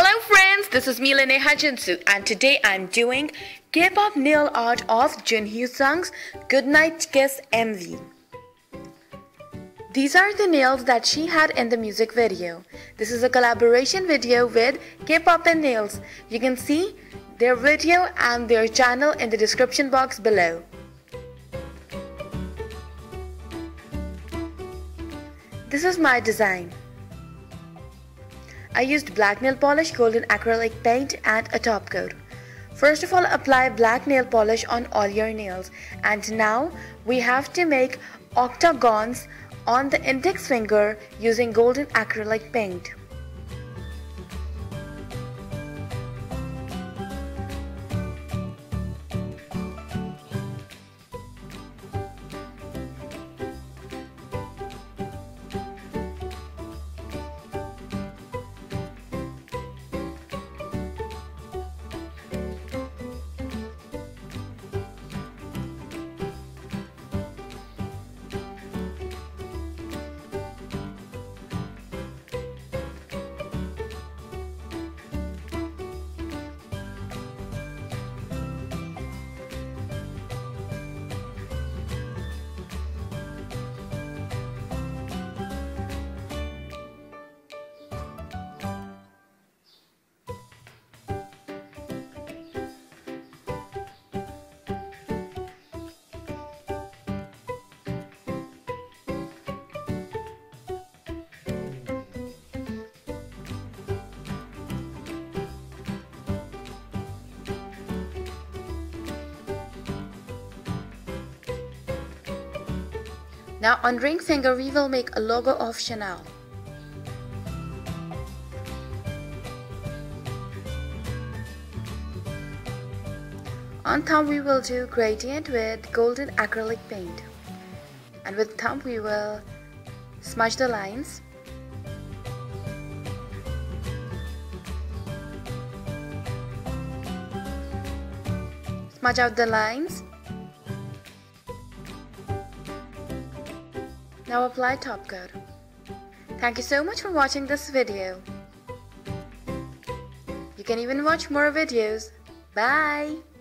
Hello friends, this is me Leneha Junsu and today I'm doing K-pop nail art of Junhee Sung's Goodnight Kiss MV. These are the nails that she had in the music video. This is a collaboration video with Kpoppin Nails. You can see their video and their channel in the description box below. This is my design. I used black nail polish, golden acrylic paint and a top coat. First of all, apply black nail polish on all your nails. And now we have to make octagons on the index finger using golden acrylic paint. Now on ring finger we will make a logo of Chanel. On thumb we will do gradient with golden acrylic paint. And with thumb we will smudge the lines. Smudge out the lines. Now apply top coat. Thank you so much for watching this video. You can even watch more videos. Bye!